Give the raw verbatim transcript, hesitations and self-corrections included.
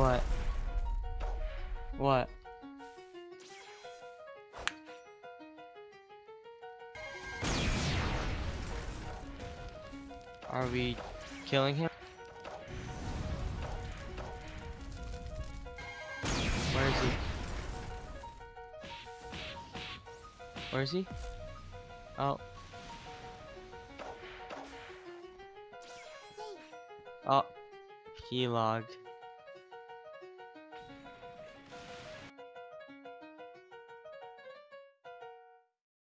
What? What? Are we killing him? Where is he? Where is he? Oh. Oh. He logged.